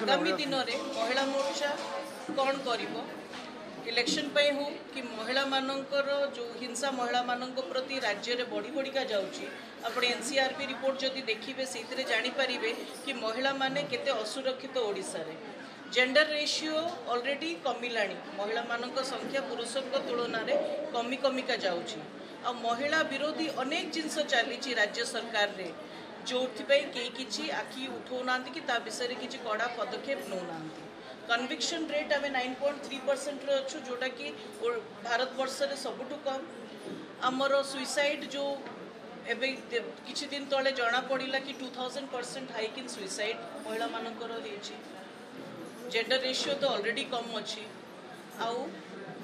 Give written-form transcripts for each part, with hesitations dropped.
आगामी दिन में महिला मोर्चा कौन कर इलेक्शन पे हो कि महिला मानकर जो हिंसा महिला मानक प्रति राज्य रे बढ़ी बढ़िका जाउची आपण एनसीआरपी रिपोर्ट जदि देखिबे सेतिरे जानि परिबे कि महिला माने केते असुरक्षित ओडिसा रे जेंडर रेशियो ऑलरेडी कमिलाणी महिला मानक संख्या पुरुषक तुलना रे कमी कमिका जाउची आ महिला विरोधी अनेक जिनस चली राज्य सरकार रे जो कि आखि उठाऊना कि विषय किसी कड़ा पदक्षेप नौना कन्विक्शन रेट आम 9.3% अच्छु जोटा कि भारत वर्ष रे सबुठ कम आमर सुइसाइड जो एवं किछि दिन तले जना पड़ा कि 2000% हाइक इन सुइसाइड महिला मानकर होइछि जेंडर रेशियो तो ऑलरेडी कम अच्छी आउ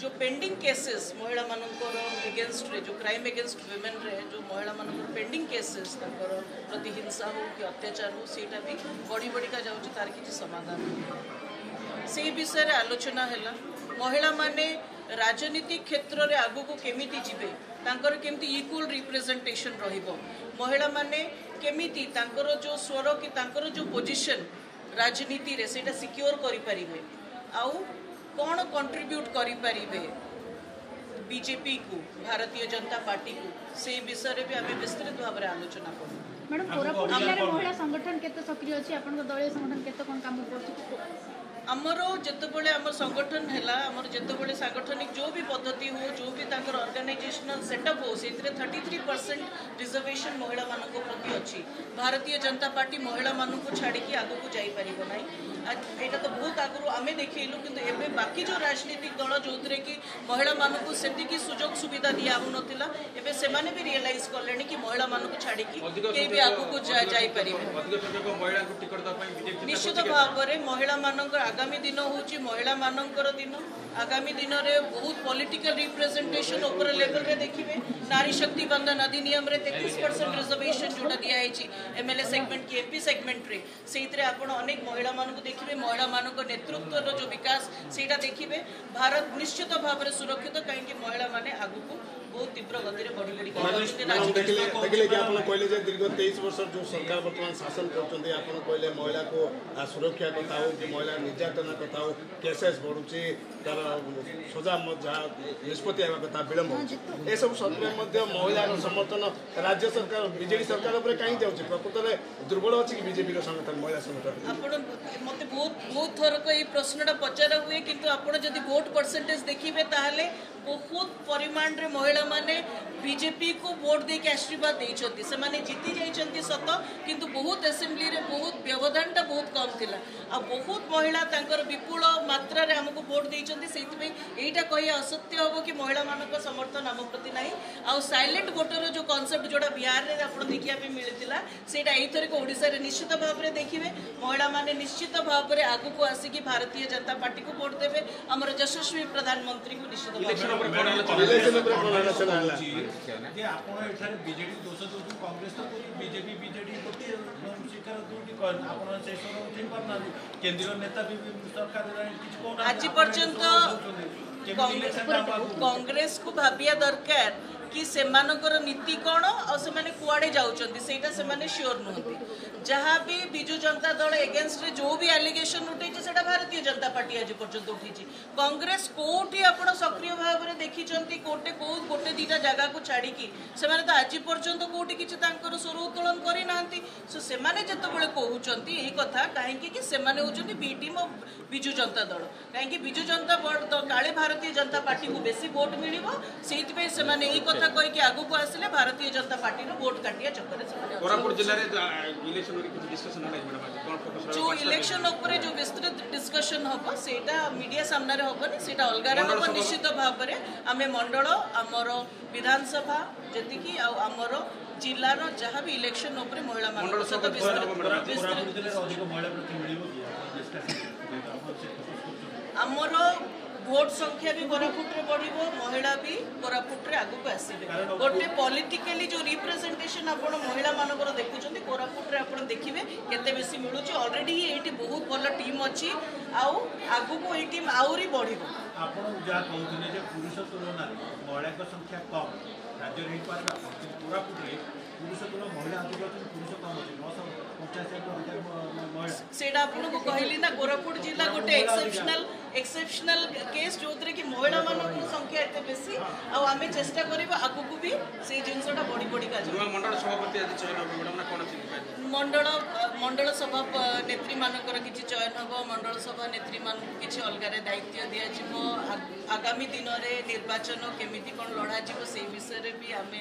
जो पेंडिंग केसेस महिला मानकर एगेंस्ट रे जो क्राइम एगेंस्ट वुमेन रे जो महिला मानकर पेंडिंग केसेस ताकर प्रति हिंसा हो कि अत्याचार हो सेटा भी बड़ी बड़ी का जाउची तार किछि समाधान से विषय रे आलोचना हैला महिला माने राजनीतिक क्षेत्र रे आगु को केमिति जिवे तांकर केमिति इक्वल रिप्रेजेंटेशन रहिबो महिला माने केमिति तांकर जो स्वर कि तांकर जो पोजीशन राजनीति रे सेटा सिक्योर करि परिबे आउ कौन कंट्रीब्यूट करी परिबे बीजेपी को भारतीय जनता पार्टी को से विषय भी आम विस्तृत भाव में आलोचना करूँ। मैडम कोरापुट जिले में महिला संगठन केते सक्रिय अछि आपन दलीय संगठन केते कोन काम करथु हमरो जते बेले हमर संगठन हैला हमर जते बेले सांगठनिक जो भी पद्धति हो जो भी ताकर ऑर्गेनाइजेशनल सेटअप हो सेतरे 33% रिजर्वेशन महिला मानको प्रति अछि भारतीय जनता पार्टी महिला मानको छाड़ी कि आगु को जाई परिबो नै एटा तो बहुत आगु आम देखलु किंतु एबे बाकी जो राजनीतिक दल जो कि महिला मानको सेति कि सुजोग सुविधा दिया हो नथिला एबे से माने भी रियलाइज करलेनी कि महिला मानको छाड़ी कि के भी आगु को जाई परिबे अधिक संख्यक महिला को टिकट दा पई बीजेपी निश्चित भाव में महिला मानको आगामी दिन होची महिला मानकर दिन आगामी दिन में बहुत पॉलिटिकल रिप्रेजेंटेशन ऊपर लेवल रे देखिबे नारी शक्ति बंधन अधिनियम रे 33% रिजर्वेशन जोटा दिया है एमएलए सेगमेंट की एमपी सेगमेंट रे सेइतरे आपण अनेक महिला मानको देखिबे महिला मानको नेतृत्व रो जो विकास सेटा देखिबे भारत निश्चित भाव में सुरक्षित काहेकि महिला माने आगु को बहुत तीव्र गति रे बड़ी बड़ी देखिले कि आपण कहले जे दीर्घ 23 वर्ष जो सरकार वर्तमान शासन करछन्ते आपण कहले महिला को सुरक्षा कथा हो कि महिला निर्यातना कथा हो केसेस बढ़ुची तार सजा निष्पत्ति आवा कथा विलंब ए सब सत्वे महिला समर्थन राज्य सरकार बीजेपी सरकार उपर कहीं जाउची प्रकृत में दुर्बल अछि कि बीजेपी संगठन महिला संगठन आपण मते बहुत बहुत थर को ए प्रश्नटा पचारा हुए किंतु आपण जदि वोट परसेंटेज देखिबे ताहले बहुत परिमाण रे महिला माने बीजेपी को वोट दे के आशीर्वाद देइछन्ती से माने जीति जाइछन्ती सत किंतु बहुत असेंबली रे बहुत व्यवधानटा बहुत कम थिला आ बहुत महिला तांकर विपुल मात्रा रे हमको वोट देइछन्ती सेति पे एटा कहि असत्य होबो कि महिला मानक समर्थन हम प्रति नाही आ साइलेंट वोटर जो कांसेप्ट जोडा बिहार रे आपण देखिया पे मिलितिला सेटा एथर को ओडिसा रे निश्चित भाव रे देखिबे महिला माने निश्चित भाव रे आगु को आसी कि भारतीय जनता पार्टी को वोट देबे हमर यशस्वी प्रधानमंत्री को निश्चित भाव जे आपण एठारे बीजेडी दोष दोष कांग्रेस तो पूरी बीजेपी बीजेडी होती स्वीकार दूटी कर आपण से सब उठि परना केंद्रीय नेता भी सरकार किछ को आज पर्यंत कांग्रेस को भाबिया दरकार कि सेमानकर नीति कोण और से माने कुआडे जाउचंती सेटा से माने श्योर नहुंती जहाँ भी बीजू जनता दल एगेंस्ट रे जो भी एलिगेशन उठे से भारतीय जनता पार्टी आज पर्यंत उठी कांग्रेस कोटी आपड़ सक्रिय भाव में देखिंट कोटे गोटे दीटा जगह को छाड़ी से तो आज पर्यंत कोटी किसी स्वर उत्तोलन करना सो से जोबले कहते यही कथा कहीं से बी टीम और बीजू जनता दल कहीं बीजू जनता काले भारतीय जनता पार्टी को बेसी वोट मिल से कथा कहीकि आगू को आसिले भारतीय जनता पार्टी वोट काटिया चक्कर जो इलेक्शन उपरे जो विस्तृत डिस्कशन हम सेटा मीडिया सामने हेनी से अलग हम निश्चित भाव में आम मंडल आमर विधानसभा जति कि आमर जिलार जहाँ भी इलेक्शन उपरे महिला मंडल आमर भोट संख्या भी कोरापुट रे बढ़िबो महिला भी कोरापुट रे आगु को आसीबे गोटे पॉलिटिकली जो रिप्रेजेंटेशन आपण महिला मानकर देखुछन्ती कोरापुट रे आपण देखिबे केते बेसी मिलुची ऑलरेडी एटी बहुत भलो टीम अछि आउ आगु को ए टीम आउरी बढ़िबो आपण जा कहउथिने जे पुरुष तुलना महिला संख्या कम राज्य रे हिपार कोरापुट रे कहली ना गोरखपुर जिला गोटे एक्सेप्शनल केस जो थी कि महिला मान संख्या एत बेसी आम चेस्टा करवा आगक भी से जिनसा बढ़ी बढ़िका मंडल सभापति मंडल मंडल सभा नेत्री मानकर किसी चयन हम मंडल सभा नेत्री मान कि अलग दायित्व दिज्व आगामी दिन में निर्वाचन केमी कौन लड़ाजी से विषय भी आम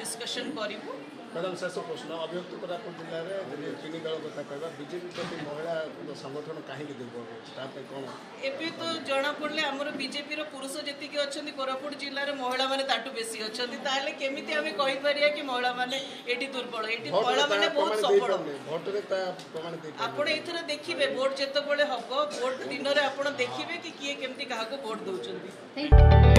डिस्कसन करूँ। मैडम शेष प्रश्न अभियुक्त कोरापुट जिले में चीनी दल कथा कहवा बीजेपी प्रति महिला संगठन कहीं दुर्बल होती कौन एवं तो जना पड़े आमर बीजेपी पुरुष जी अच्छा कोरापुट जिले में महिला मैंने बेसी अच्छा केमी आम कहीपर कि महिला मैंने ये दुर्बल ये महिला मैंने बहुत सफल आपड़ देखिए भोट जिते बड़े हम भोट दिन में आप देखिए कि किए केमती क्या भोट दौरान।